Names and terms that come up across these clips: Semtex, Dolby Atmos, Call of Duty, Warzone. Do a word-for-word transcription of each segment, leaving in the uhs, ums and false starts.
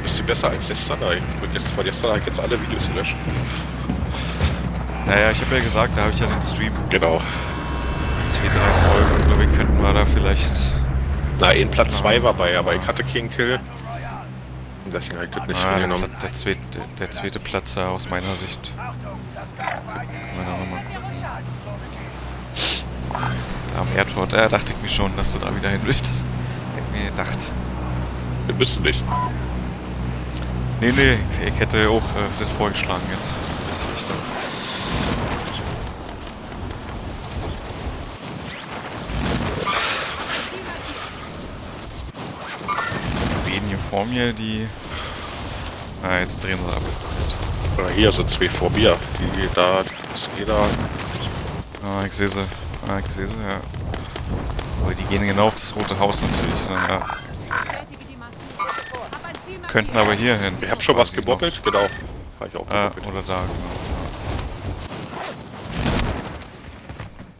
ein bisschen besser als der Sunlight. Ich würde jetzt von der Sunlight jetzt alle Videos löschen. Naja, ich habe ja gesagt, da habe ich ja den Stream. Genau. Zwei, drei Folgen, oder wir könnten mal da vielleicht... Na, in Platz zwei war bei, aber ich hatte keinen Kill. Deswegen habe ich das nicht ah, hingenommen. Der, der, zweite, der zweite Platz aus meiner Sicht. Da am Airport, da äh, dachte ich mir schon, dass du da wieder hin willst. Hätte mir gedacht. Das bist du nicht. Nee, nee, ich hätte auch äh, Flit vorgeschlagen jetzt. Tatsächlich so. Wen hier vor mir, die... Ah, jetzt drehen sie ab. Oder hier sind zwei vor mir. Die geht da, die geht da. Ah, ich sehe sie. Ah, ich sehe sie, ja. Aber die gehen genau auf das rote Haus natürlich. Ne? Ja. Könnten aber hier hin. Ich hab schon was geboppelt, genau. Hab ich auch geboppelt. Ah, oder da, genau.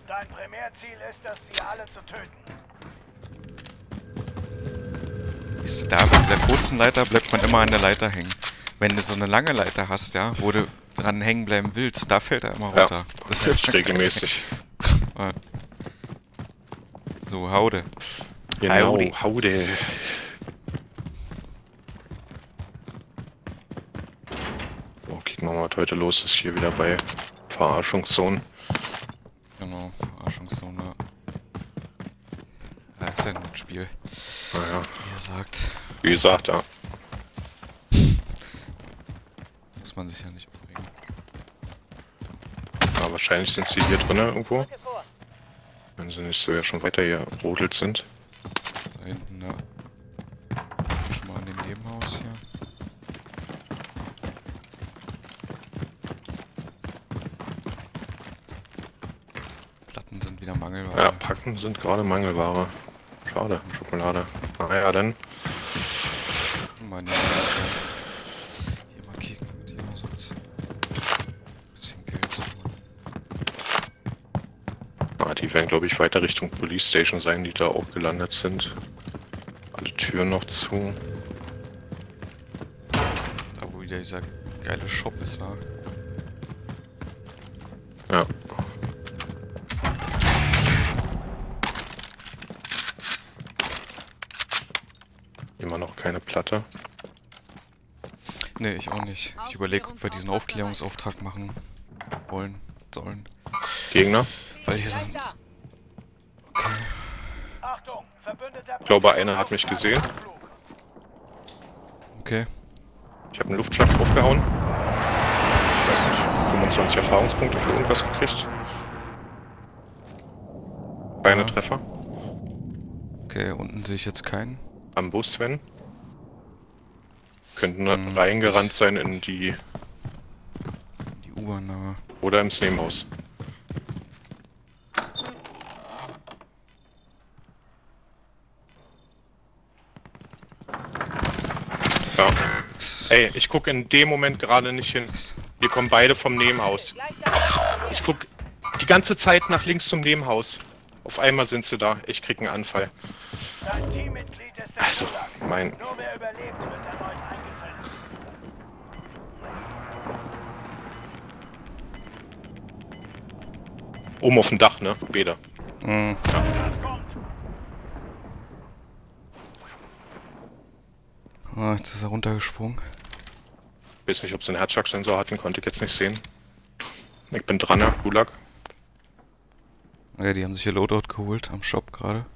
Dein Primärziel ist, dass sie alle zu töten. Ist da bei dieser kurzen Leiter bleibt man immer an der Leiter hängen. Wenn du so eine lange Leiter hast, ja, wo du dran hängen bleiben willst, da fällt er immer runter. Ja, das ist regelmäßig. So, haude. Genau, haude. haude. So, gucken wir mal, was heute los ist. Hier wieder bei Verarschungszone. Genau, Verarschungszone. Das ist ja ein Spiel. Naja. Wie gesagt. Wie gesagt, ja. Muss man sich ja nicht aufregen. Ja, wahrscheinlich sind sie hier drin irgendwo. Wenn sie nicht so ja schon weiter hier rodelt sind. Da hinten, ja. Schon mal an dem Nebenhaus hier. Platten sind wieder Mangelware. Ja, Packen sind gerade Mangelware. Schade, Schokolade. Na ja, dann. Meine Güte. Hier mal kicken mit hier noch sonst. Die werden, glaube ich, weiter Richtung Police Station sein, die da auch gelandet sind. Alle Türen noch zu. Da, wo wieder dieser geile Shop ist, war. Ja. Immer noch keine Platte. Nee, ich auch nicht. Ich überlege, ob wir diesen Aufklärungsauftrag machen wollen, sollen. Gegner? Weil hier sind. Okay. Ich glaube, einer hat mich gesehen. Okay. Ich habe einen Luftschacht draufgehauen. Ich weiß nicht, fünfundzwanzig Erfahrungspunkte für irgendwas gekriegt. Keine ja. Treffer. Okay, unten sehe ich jetzt keinen. Am Bus, wenn. Könnten hm, reingerannt sein in die. Die U-Bahn, aber. Oder ins Nebenhaus. Ey, ich gucke in dem Moment gerade nicht hin. Wir kommen beide vom Nebenhaus. Ich guck die ganze Zeit nach links zum Nebenhaus. Auf einmal sind sie da. Ich krieg einen Anfall. Also, mein... Oben auf dem Dach, ne? Bäder. Mhm. Ja. Ah, jetzt ist er runtergesprungen. Ich weiß nicht, ob es einen Herzschlagsensor hat, den konnte ich jetzt nicht sehen. Ich bin dran, ja, Gulag. Ja, die haben sich hier Loadout geholt am Shop gerade.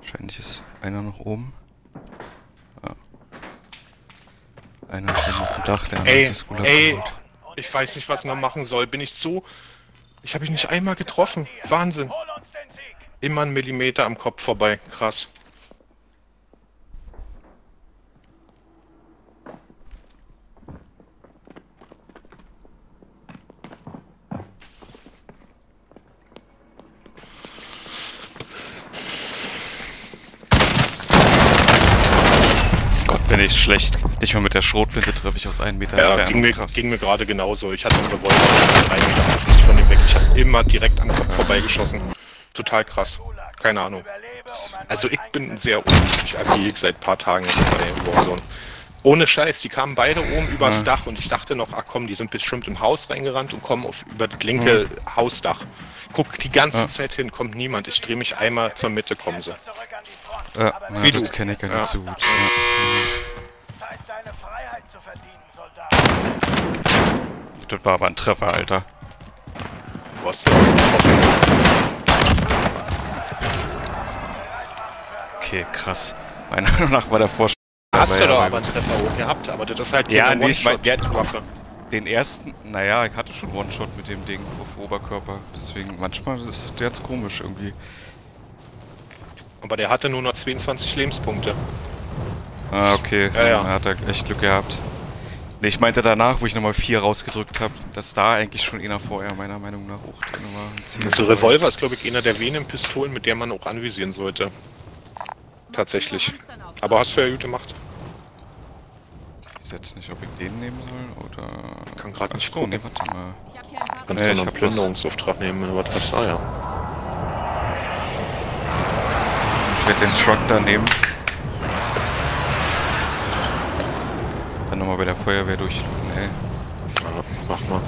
Wahrscheinlich ist einer noch oben. Ja. Einer ist noch auf dem Dach, der andere ey, hat das Gulag ey, geholt. Ich weiß nicht, was man machen soll. Bin ich so... Ich habe ihn nicht einmal getroffen. Wahnsinn. Immer einen Millimeter am Kopf vorbei. Krass. Gott, bin ich schlecht. Nicht mal mit der Schrotflinte treffe ich aus einem Meter ja, entfernt. Ging mir, krass. Ging mir gerade genauso. Ich hatte einen Revolver, drei Meter fünfzig von dem weg. Ich habe immer direkt am Kopf vorbeigeschossen. Total krass. Keine Ahnung. Also ich bin sehr unglücklich agil seit ein paar Tagen bei Warzone. Ohne Scheiß, die kamen beide oben übers ja. Dach und ich dachte noch, ach komm, die sind bestimmt im Haus reingerannt und kommen auf, über das linke ja. Hausdach. Guck die ganze ja. Zeit hin, kommt niemand. Ich drehe mich einmal zur Mitte, kommen sie. Ja, ja, wie du. Das kenne ich ja nicht so gut. Ja. Das war aber ein Treffer, Alter. Du hast doch getroffen. Okay, krass. Meiner Meinung nach war der Vorschlag. Hast du doch aber einen Treffer hoch gehabt, aber das ist halt ja, nee, One-Shot. Ich mein, der hat den ersten, naja, ich hatte schon One-Shot mit dem Ding auf Oberkörper, deswegen manchmal ist der jetzt komisch irgendwie. Aber der hatte nur noch zweiundzwanzig Lebenspunkte. Ah, okay, ja, ja. Da hat er echt Glück gehabt. Ne, ich meinte danach, wo ich nochmal vier rausgedrückt habe, dass da eigentlich schon einer vorher meiner Meinung nach auch drin war. Also Revolver ist glaube ich einer der wenigen Pistolen, mit der man auch anvisieren sollte. Tatsächlich. Aber hast du ja gut gemacht. Ich weiß jetzt nicht, ob ich den nehmen soll oder. Ich kann gerade nicht gucken. Nee, warte mal. Kannst du noch einen Plünderungsauftrag nehmen, wenn du was hast? Ah ja. Ich werde den Truck da nehmen. Dann nochmal bei der Feuerwehr durchlaufen, ey. Ja, mach mal.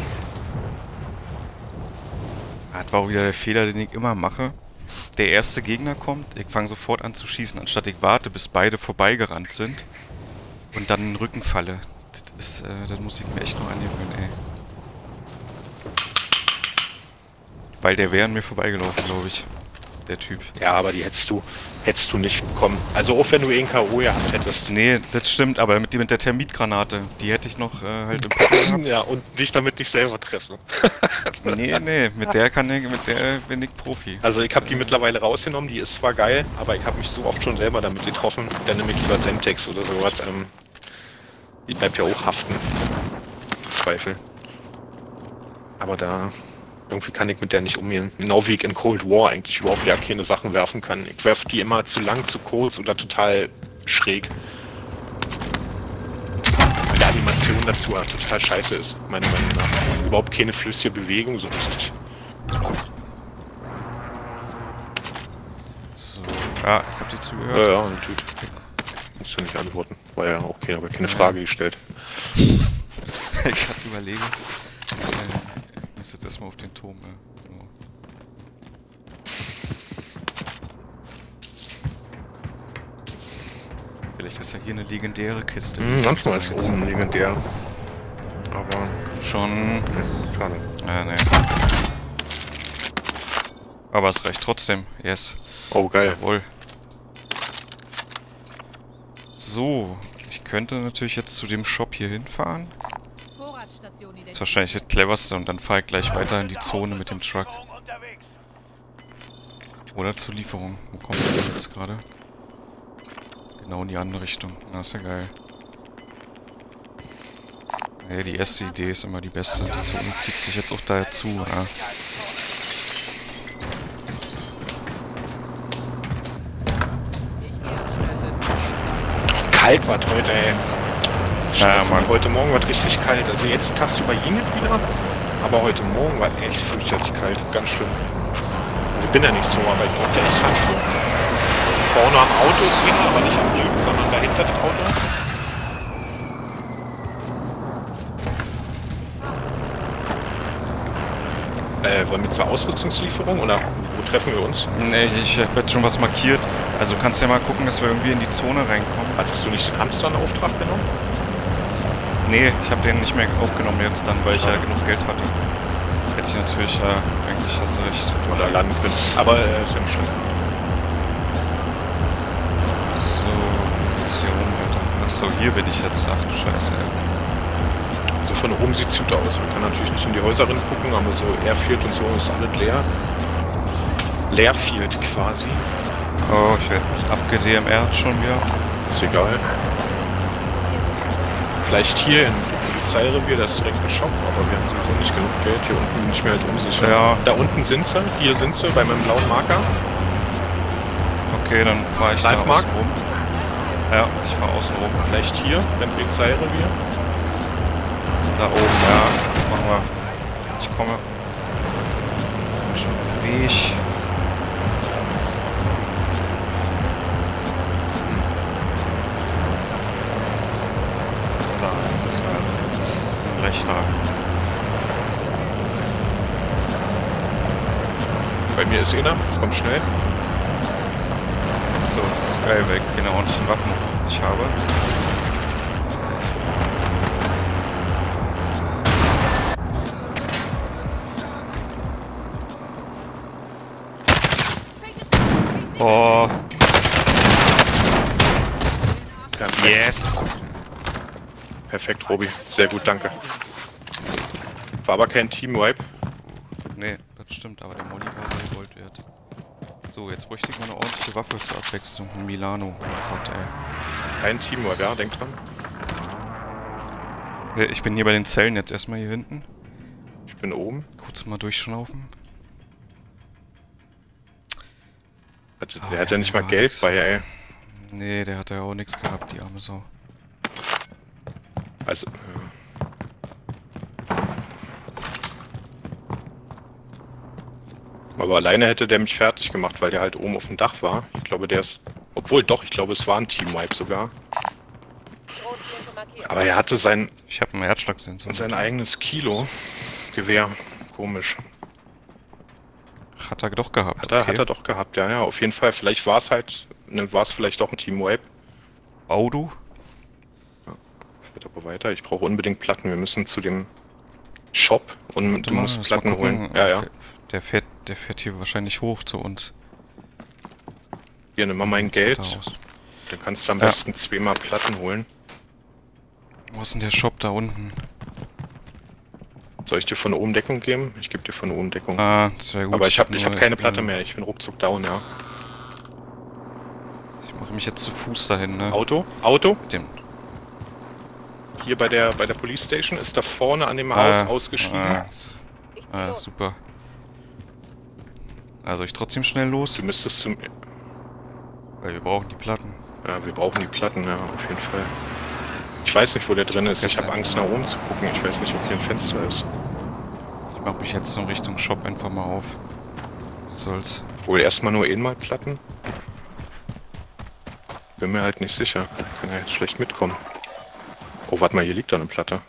Das war auch wieder der Fehler, den ich immer mache. Der erste Gegner kommt, ich fange sofort an zu schießen, anstatt ich warte, bis beide vorbeigerannt sind und dann in den Rücken falle. Das ist, äh, das muss ich mir echt noch angewöhnen, ey. Weil der wäre an mir vorbeigelaufen, glaube ich. Der Typ. Ja, aber die hättest du, hättest du nicht bekommen. Also auch wenn du einen K O gehabt hättest. Nee, das stimmt, aber mit, mit der Termitgranate, die hätte ich noch äh, halt im Pro. Ja, und dich damit nicht selber treffen. Nee, nee, mit der kann ich, mit der bin ich Profi. Also ich habe die äh, mittlerweile rausgenommen, die ist zwar geil, aber ich habe mich so oft schon selber damit getroffen, dann nehme ich lieber Semtex oder sowas. Ähm, die bleibt ja auch haften. Zweifel. Aber da... irgendwie kann ich mit der nicht umgehen. Genau wie ich in Cold War eigentlich überhaupt ja keine Sachen werfen kann. Ich werfe die immer zu lang, zu kurz oder total schräg. Weil die Animation dazu halt total scheiße ist, meiner Meinung nach. Überhaupt keine flüssige Bewegung, so richtig. So, ja, ich hab dir zugehört. Ja, ja, natürlich. Musst du nicht antworten. War ja auch okay, aber keine Frage gestellt. Ich hab überlegen. Ich muss jetzt erstmal auf den Turm, ey. Oh. Vielleicht ist ja hier eine legendäre Kiste. Hm, manchmal ist es oben legendär. Aber schon... Nee, schade. Ah, nee. Aber es reicht trotzdem. Yes. Oh, geil. Jawohl. So. Ich könnte natürlich jetzt zu dem Shop hier hinfahren. Das ist wahrscheinlich das cleverste und dann fahre ich gleich weiter in die Zone mit dem Truck. Oder zur Lieferung. Wo kommt der denn jetzt gerade? Genau in die andere Richtung. Na, ist ja geil. Ja, die erste Idee ist immer die beste. Die Zone zieht sich jetzt auch dazu. Ja. Kalt war heute, ey. Ja, Mann. Heute Morgen war es richtig kalt, also jetzt fast überjinget wieder, aber heute Morgen war echt fürchterlich kalt, ganz schlimm. Ich bin ja nicht so, aber ich brauchte echt Handschuhe. Vorne am Auto ist Ring, aber nicht am Typ, sondern dahinter das Auto. Äh, wollen wir zur Ausrüstungslieferung oder wo treffen wir uns? Nee, ich hab jetzt schon was markiert, also kannst ja mal gucken, dass wir irgendwie in die Zone reinkommen. Hattest du nicht den Hamster-Auftrag genommen? Nee, ich habe den nicht mehr aufgenommen jetzt dann, weil ich ja, ja genug Geld hatte. Hätte ich natürlich, ja, eigentlich hast du recht. Oder landen können. Aber äh, ist ja nicht schlimm. So, jetzt hier rum, Alter. Achso, hier bin ich jetzt. Ach du Scheiße, ey. So von oben sieht es gut aus. Man kann natürlich nicht in die Häuser rein gucken, aber so Airfield und so ist alles leer. Leerfield quasi. Oh, ich werde mich abgedmrt schon wieder. Ist egal. Vielleicht hier im Polizeirevier, das ist direkt ein Shop, aber wir haben sowieso nicht genug Geld. Hier unten bin ich mir halt unsicher. Ja. Da unten sind sie, hier sind sie bei meinem blauen Marker. Okay, dann fahre ich da außen rum. Ja, ich fahre außen rum. Vielleicht hier beim Polizeirevier. Da oben, ja. Machen wir. Ich komme. Schon auf Weg. leichter. Bei mir ist einer, komm schnell. So, das ist geil weg, keine ordentlichen Waffen ich habe. Oh. Perfekt. Yes. Perfekt, Robi. Sehr gut, danke. War aber kein Team-Wipe. Nee, das stimmt, aber der Molly war sehr Gold wert. So, jetzt bräuchte ich mal eine ordentliche Waffe zur Abwechslung. Milano. Oh Gott, ey. Kein Team-Wipe, ja, denk dran. Ich bin hier bei den Zellen jetzt erstmal hier hinten. Ich bin oben. Kurz mal durchschnaufen. Der oh, hat ja nicht mal Geld nix. Bei, ey. Nee, der hat ja auch nichts gehabt, die arme Sau. Also. Aber alleine hätte der mich fertig gemacht, weil der halt oben auf dem Dach war. Ich glaube, der ist. Obwohl, doch, ich glaube, es war ein Team-Wipe sogar. Aber er hatte sein. Ich habe einen Herzschlagsensor. Sein eigenes Kilo-Gewehr. Komisch. Hat er doch gehabt. Hat er, okay. Hat er doch gehabt, ja, ja, auf jeden Fall. Vielleicht war es halt, ne, war es vielleicht doch ein Team-Wipe. Au du? Ja, fährt aber weiter. Ich brauche unbedingt Platten. Wir müssen zu dem Shop und Warte du mal, musst Platten holen. Ja, ja. Der fährt, der fährt hier wahrscheinlich hoch zu uns. Hier, nimm mal mein Geld. Dann kannst du am ja. besten zweimal Platten holen. Wo ist denn der Shop da unten? Soll ich dir von oben Deckung geben? Ich gebe dir von oben Deckung. Ah, sehr gut. Aber ich habe ich hab keine Platte mehr, ich bin ruckzuck down, ja. Ich mache mich jetzt zu Fuß dahin, ne? Auto? Auto? Mit dem. Hier bei der bei der Police Station ist da vorne an dem ah, Haus ausgeschieden. Ah, ah, super. Also ich trotzdem schnell los. Du müsstest zum... Weil wir brauchen die Platten. Ja, wir brauchen die Platten, ja, auf jeden Fall. Ich weiß nicht, wo der drin ist. Ich habe Angst, nach oben zu gucken. Ich weiß nicht, ob hier ein Fenster ist. Ich mach mich jetzt in Richtung Shop einfach mal auf. Was soll's. Wohl erstmal nur einmal Platten. Bin mir halt nicht sicher. Ich kann ja jetzt schlecht mitkommen. Oh, warte mal, hier liegt da eine Platte.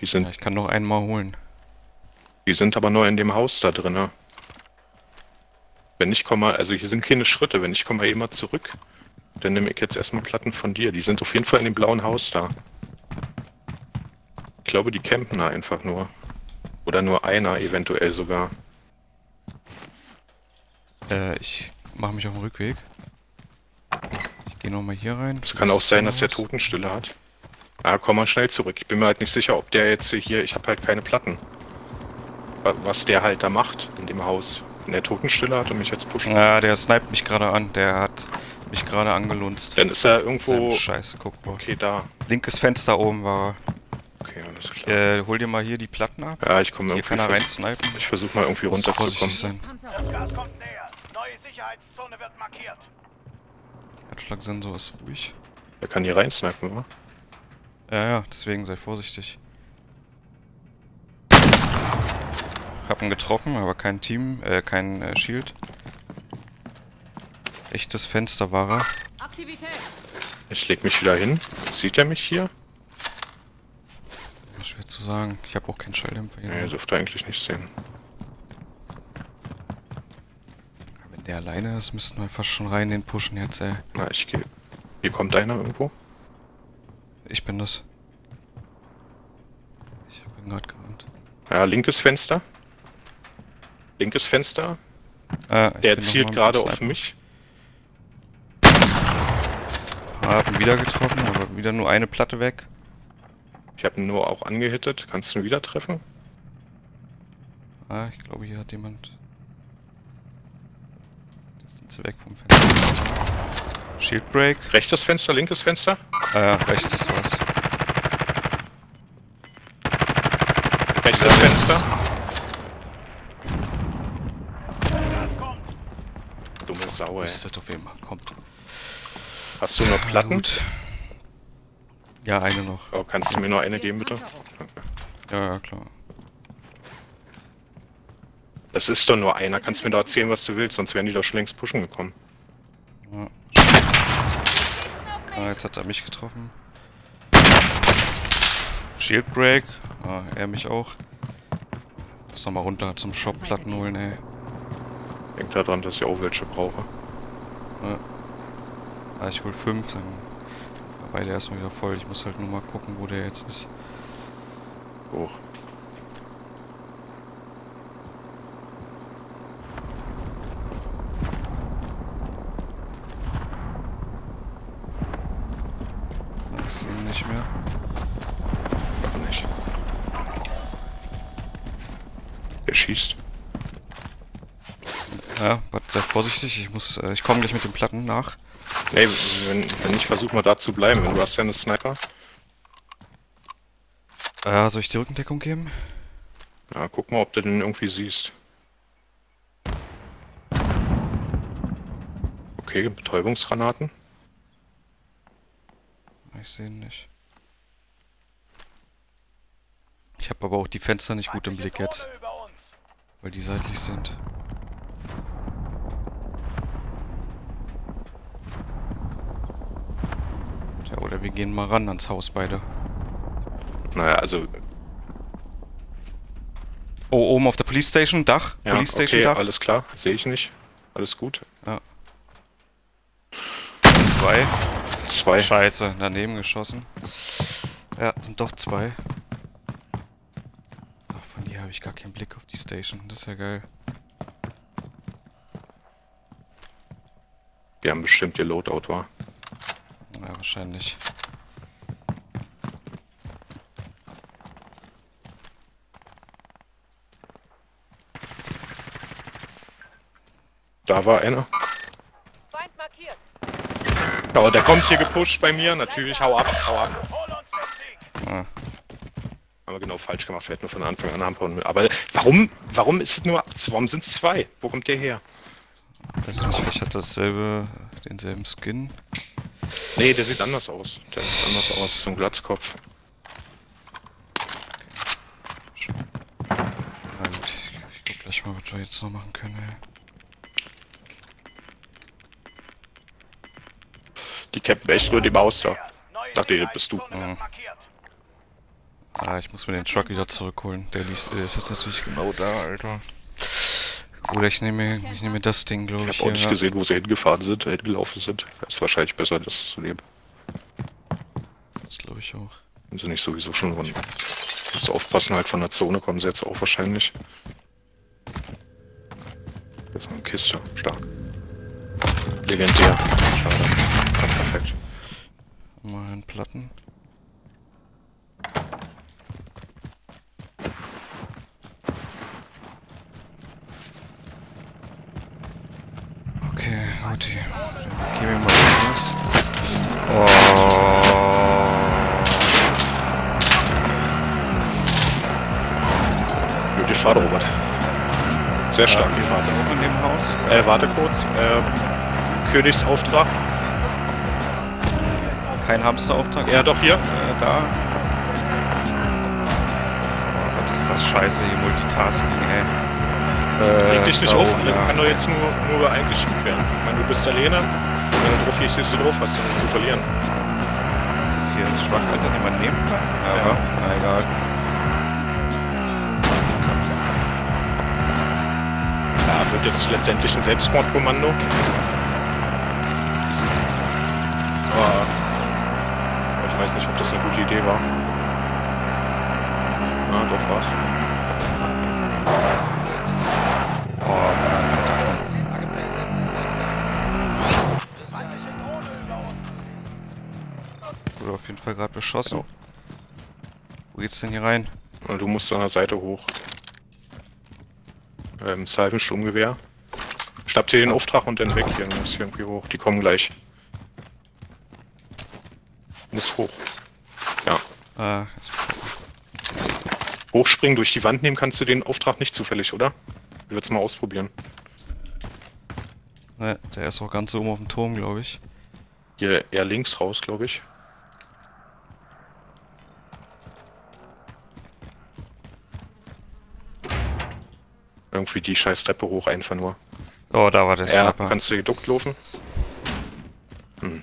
Die sind. Ja, ich kann noch einmal holen. Die sind aber nur in dem Haus da drin. Wenn ich komme, also hier sind keine Schritte, wenn ich komme eh mal zurück, dann nehme ich jetzt erstmal Platten von dir. Die sind auf jeden Fall in dem blauen Haus da. Ich glaube, die campen da einfach nur. Oder nur einer eventuell sogar. Äh, ich mache mich auf den Rückweg. Ich gehe nochmal hier rein. Es kann auch sein, dass der Totenstille hat. Ah, komm mal schnell zurück. Ich bin mir halt nicht sicher, ob der jetzt hier... Ich habe halt keine Platten. Was der halt da macht in dem Haus. Der Totenstille hat und mich jetzt pushen. Ja, der sniped mich gerade an. Der hat mich gerade angelunzt. Dann ist er irgendwo... Scheiße, guck mal. Okay, da. Linkes Fenster oben war er. Okay, alles klar. Äh, hol dir mal hier die Platten ab. Ja, ich komme irgendwie... Hier kann er rein snipen. Ich versuche mal irgendwie runterzukommen. Sein. Das Gas kommt näher. Neue Sicherheitszone wird markiert. Herzschlagsensor ist ruhig. Er kann hier rein snipen, oder? Ja, ja, deswegen sei vorsichtig. Hab ihn getroffen, aber kein Team, äh, kein äh, Shield. Echtes Fenster war er. Ich leg mich wieder hin. Sieht er mich hier? Das ist schwer zu sagen. Ich habe auch keinen Schalldämpfer hier. Nee, dürfte eigentlich nicht sehen. Wenn der alleine ist, müssten wir fast schon rein den pushen jetzt, ey. Na, ich gehe. Hier kommt einer irgendwo. Ich bin das. Ich bin gerade gerannt. Ja, linkes Fenster. Linkes Fenster. Ah, der zielt gerade auf mich. Hab ihn wieder getroffen, aber wieder nur eine Platte weg. Ich hab ihn nur auch angehittet. Kannst du ihn wieder treffen? Ah, ich glaube, hier hat jemand... Jetzt sind sie weg vom Fenster. Shield Break. Rechtes Fenster, linkes Fenster? Ah ja, rechtes war's. Rechtes Fenster. Sauer, ist das auf jeden Fall kommt. Hast du noch Platten? Gut. Ja, eine noch. Oh, kannst du mir noch eine geben, bitte? Ja, ja, klar. Das ist doch nur einer. Kannst du mir da erzählen, was du willst, sonst wären die doch schon längst pushen gekommen. Ja. Ah, jetzt hat er mich getroffen. Shield Break. Ah, er mich auch. Lass nochmal runter zum Shop Platten holen, ey. Denkt daran, dass ich auch welche brauche. Ja. Ah, ich hol fünf, dann war beide erstmal wieder voll. Ich muss halt nur mal gucken, wo der jetzt ist. Hoch. Ich sehe ihn nicht mehr. Auch nicht. Er schießt. Ja, warte, sei vorsichtig, ich muss. Äh, ich komme gleich mit den Platten nach. Ey, wenn, wenn ich versuche mal da zu bleiben, du hast ja einen Sniper. Äh, soll ich die Rückendeckung geben? Ja, guck mal, ob du den irgendwie siehst. Okay, Betäubungsgranaten. Ich sehe ihn nicht. Ich habe aber auch die Fenster nicht gut im Blick jetzt. Weil die seitlich sind. Ja, oder wir gehen mal ran ans Haus beide. Naja, also... Oh, oben auf der Police Station, Dach. Ja, Police Station, okay, Dach. Alles klar, sehe ich nicht. Alles gut. Ja. Zwei. Zwei. Scheiße, daneben geschossen. Ja, sind doch zwei. Ach, von hier habe ich gar keinen Blick auf die Station. Das ist ja geil. Wir haben bestimmt ihr Loadout, wa? Ja, wahrscheinlich. Da war einer. Feind markiert. Aber der kommt hier gepusht bei mir. Natürlich, hau ab, hau ab. Ah. Haben wir genau falsch gemacht. Wir hätten nur von Anfang an anbauen. Aber warum, warum ist es nur, warum sind es zwei? Wo kommt der her? Weiß nicht, vielleicht hat dasselbe, denselben Skin. Nee, der sieht anders aus. Der sieht anders aus, so ein Glatzkopf. Okay. Na gut, ich guck gleich mal, was wir jetzt noch machen können, ey. Die Captain echt nur die Maus da. Dachte ihr, das bist du. Mhm. Ah, ich muss mir den Truck wieder zurückholen. Der liest, ist jetzt natürlich genau da, Alter. Oder ich nehme, ich nehme das Ding, glaube ich. Ich habe auch nicht gesehen, wo sie hingefahren sind, hingelaufen sind. Das ist wahrscheinlich besser, das zu nehmen. Das glaube ich auch. Wenn sie nicht sowieso schon runter. Musst du aufpassen, halt von der Zone kommen sie jetzt auch wahrscheinlich. Das ist eine Kiste, stark. Legendär. Schade. Perfekt. Mal einen Platten. Okay, Leute. Dann gehen wir mal raus. Oh. Gute Fahrt, Robert. Sehr stark. Ja, wir sind so in dem Haus. Äh, warte kurz. Äh, Königsauftrag. Kein Hamsterauftrag. Ja, doch hier. Äh, da. Oh Gott, ist das scheiße, hier Multitasking, ey. Äh, Reg dich nicht auf, ich kann doch jetzt nur, nur eingeschickt werden. Ich meine, du bist alleine, dann rufe ich siehst du drauf, hast du nicht zu verlieren. Das ist hier schwach, Alter, den man nehmen kann. Aber, na egal. Ja, wird jetzt letztendlich ein Selbstmordkommando. So. Ich weiß nicht, ob das eine gute Idee war. Na, doch war's. Oh Mann. Wurde auf jeden Fall gerade beschossen. Wo geht's denn hier rein? Du musst an der Seite hoch. Ähm, Salven, Sturmgewehr. Schnappt ihr den Auftrag und dann weg hier. Du musst hier irgendwie hoch. Die kommen gleich. Muss hoch. Ja. Äh, Hochspringen, durch die Wand nehmen kannst du den Auftrag nicht zufällig, oder? Ich würde es mal ausprobieren. Ne, der ist auch ganz oben auf dem Turm, glaube ich. Hier eher links raus, glaube ich. Irgendwie die scheiß Treppe hoch, einfach nur. Oh, da war der Sniper. Ja, kannst du geduckt laufen? Hm.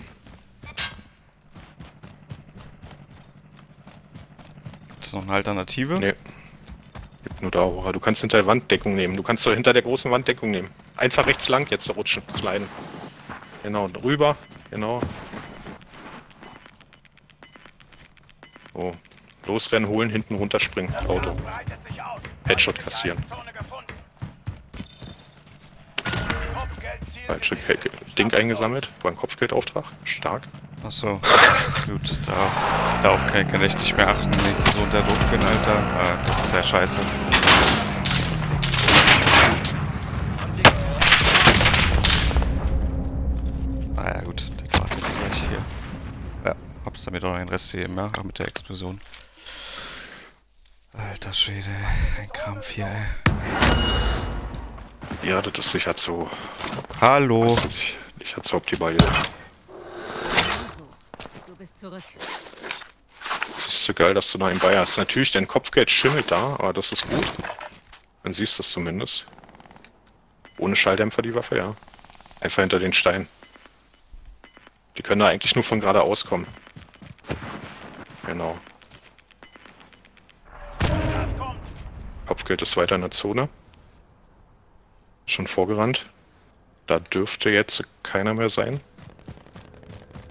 Gibt es noch eine Alternative? Nee. Gibt nur da Aura. Du kannst hinter der Wanddeckung nehmen. Du kannst doch hinter der großen Wanddeckung nehmen. Einfach rechts lang jetzt rutschen, sliden. Genau, drüber. Genau. So. Losrennen, holen, hinten runterspringen. Auto. Headshot kassieren. Ein Stück Ding eingesammelt. War ein Kopfgeldauftrag. Stark. Achso. Gut, da darauf kann, kann ich nicht mehr achten, wenn ich so unter Druck bin, Alter. Ah, das ist ja scheiße. Naja, gut. Der war jetzt gleich hier. Ja, hab's damit auch den Rest hier mehr. Ach, mit der Explosion. Alter Schwede, ein Krampf hier, ey. Ja, das ist sicher zu... Hallo! Das ist nicht, nicht zu optimal hier. Zurück. Das ist so geil, dass du da einen bei hast. Natürlich, dein Kopfgeld schimmelt da, aber das ist gut. Man siehst das zumindest. Ohne Schalldämpfer die Waffe, ja. Einfach hinter den Stein. Die können da eigentlich nur von geradeaus kommen. Genau. Kopfgeld ist weiter in der Zone. Schon vorgerannt. Da dürfte jetzt keiner mehr sein.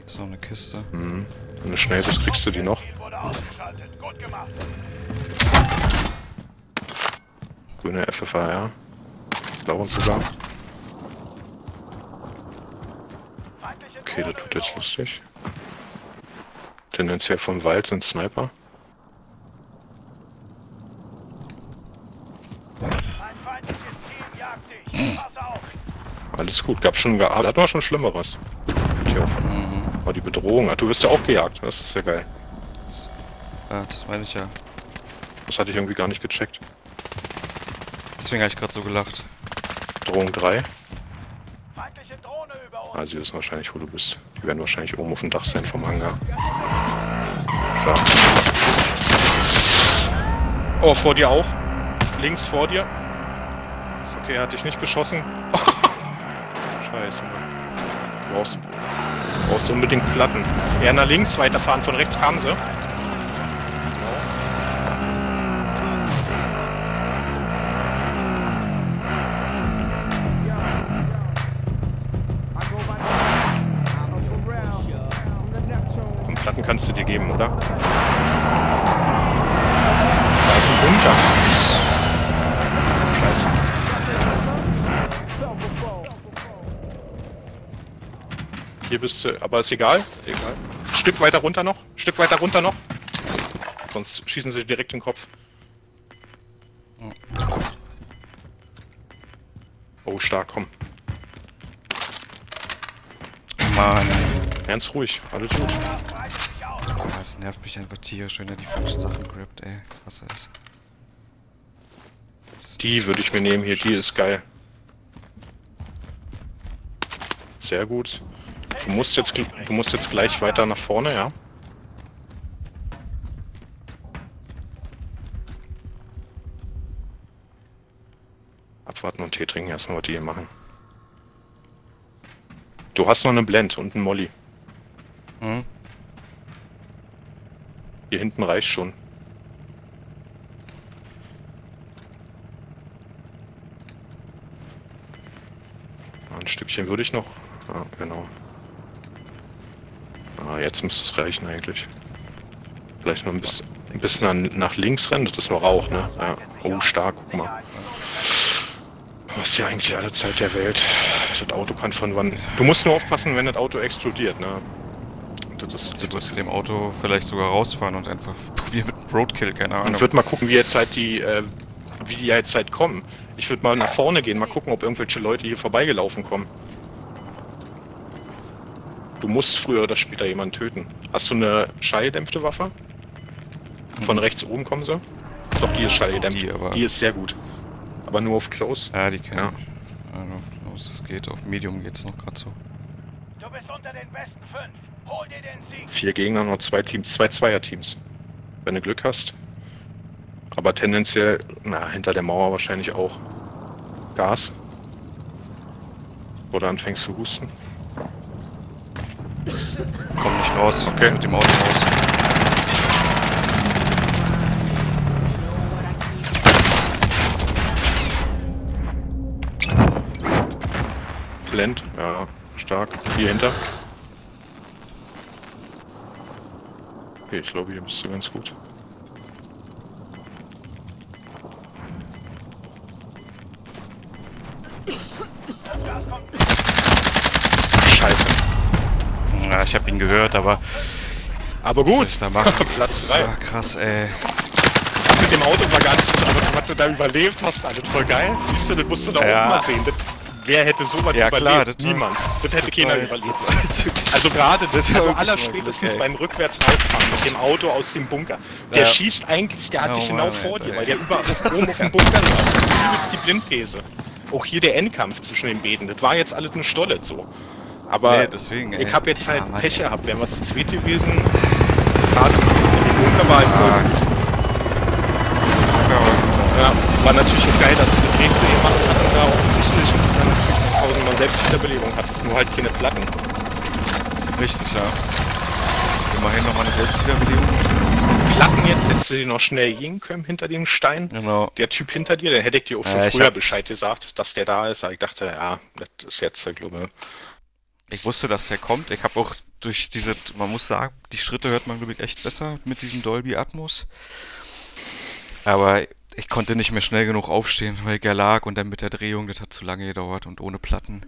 So eine Kiste. Mhm. Wenn du schnell bist, kriegst du die noch. Grüne F F A R, ja. Blauen sogar. Okay, das tut jetzt lustig. Tendenziell vom Wald sind Sniper. Alles gut, gab schon, hat man schon Schlimmeres. Oh, die Bedrohung. Du wirst ja auch gejagt. Das ist ja geil. Das, äh, das meine ich ja. Das hatte ich irgendwie gar nicht gecheckt. Deswegen habe ich gerade so gelacht. Drohung drei. Feindliche Drohne über uns. Also, die wissen wahrscheinlich, wo du bist. Die werden wahrscheinlich oben auf dem Dach sein vom Hangar. Klar. Oh, vor dir auch. Links vor dir. Okay, er hat dich nicht beschossen. Scheiße, Mann. Du brauchst... Du brauchst unbedingt Platten. Eher nach links weiterfahren, von rechts kamen sie. Und Platten kannst du dir geben, oder? Da ist ein Bunker. Scheiße. Hier bist du, aber ist egal. Egal. Stück weiter runter noch. Stück weiter runter noch. Sonst schießen sie direkt in den Kopf. Oh, oh stark, komm. Mann. Ganz ruhig, alles gut. Das nervt mich einfach tierisch, wenn er die falschen Sachen grippt, ey. Was ist das? Die würde ich mir nehmen hier, die ist geil. Sehr gut. Du musst jetzt, du musst jetzt gleich weiter nach vorne, ja? Abwarten und Tee trinken, erstmal was die hier machen. Du hast noch eine Blend und einen Molly. Mhm. Hier hinten reicht schon. Ein Stückchen würde ich noch. Ah, genau. Ah, jetzt müsste es reichen eigentlich. Vielleicht noch ein bisschen, ein bisschen nach links rennen, das ist noch Rauch, ne? Ja. Oh, stark, guck mal. Was ist ja eigentlich alle Zeit der Welt. Das Auto kann von wann... Du musst nur aufpassen, wenn das Auto explodiert, ne? Das ist, das ich muss mit dem Auto vielleicht sogar rausfahren und einfach probieren mit Roadkill, keine Ahnung. Ich würde mal gucken, wie jetzt halt die... Äh, wie die jetzt halt kommen. Ich würde mal nach vorne gehen, mal gucken, ob irgendwelche Leute hier vorbeigelaufen kommen. Du musst früher oder später jemanden töten. Hast du eine schallgedämpfte Waffe? Von rechts oben kommen sie? Doch, die ist schallgedämpft. Die, aber die ist sehr gut. Aber nur auf Close? Ja, die kann ja. Ja, nur auf Close, es geht. Auf Medium geht's noch gerade so. Du bist unter den besten fünf. Hol dir den Sieg. Vier Gegner, noch zwei Teams, zwei Zweier-Teams. Wenn du Glück hast. Aber tendenziell, na, hinter der Mauer wahrscheinlich auch. Gas. Oder anfängst zu husten. Komm nicht raus, okay, mit dem Auto raus. Blend, ja, stark. Hier hinter. Okay, ich glaube, hier bist du ganz gut. Scheiße. Ja, ich habe ihn gehört, aber... Aber gut, da Platz drei. Ah, krass, ey. Das mit dem Auto war gar nicht so, aber was du da überlebt hast, Alter, das war geil. Siehst du, das musst du da ja. oben mal sehen. Das, wer hätte sowas ja, überlebt? Klar, das Niemand. Das, das hätte keiner überlebt. Also gerade, das also allerspätestens okay. beim rückwärts rausfahren mit dem Auto aus dem Bunker. Der ja. schießt eigentlich, der hat oh, dich genau vor dir, weil der überall oben auf dem Bunker war. Die Blindthese. Auch hier der Endkampf zwischen den Beten. Das war jetzt alles eine Stolle so. Aber nee, deswegen, ich habe jetzt halt ah, Pech gehabt. Wären wir zu zweit gewesen, Straße in den Bunker war halt voll. Ah. Ja, war natürlich auch geil, dass du die Drehzähne gemacht hatten, da offensichtlich tausend Mann Selbstwiederbelebung hattest, nur halt keine Platten. Richtig, ja. Immerhin noch mal eine Selbstwiederbelebung. Platten jetzt, hättest du dir noch schnell gehen können hinter dem Stein. Genau. Der Typ hinter dir, der hätte ich dir auch schon ja, früher hab... Bescheid gesagt, dass der da ist. Aber ich dachte, ja, das ist jetzt der Glaube. Ich wusste, dass der kommt. Ich habe auch durch diese, man muss sagen, die Schritte hört man, glaube ich, echt besser mit diesem Dolby Atmos. Aber ich konnte nicht mehr schnell genug aufstehen, weil ich ja lag und dann mit der Drehung, das hat zu lange gedauert und ohne Platten.